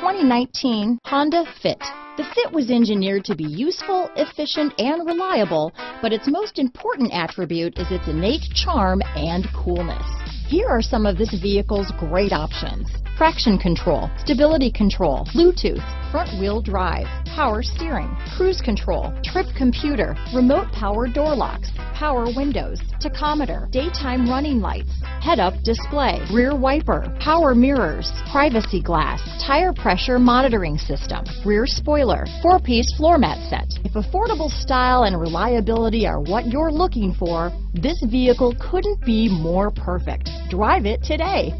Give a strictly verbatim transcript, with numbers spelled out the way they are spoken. twenty nineteen Honda Fit. The Fit was engineered to be useful, efficient, and reliable, but its most important attribute is its innate charm and coolness. Here are some of this vehicle's great options: traction control, stability control, Bluetooth, front-wheel drive, power steering, cruise control, trip computer, remote power door locks, power windows, tachometer, daytime running lights, head-up display, rear wiper, power mirrors, privacy glass, tire pressure monitoring system, rear spoiler, four-piece floor mat set. If affordable style and reliability are what you're looking for, this vehicle couldn't be more perfect. Drive it today.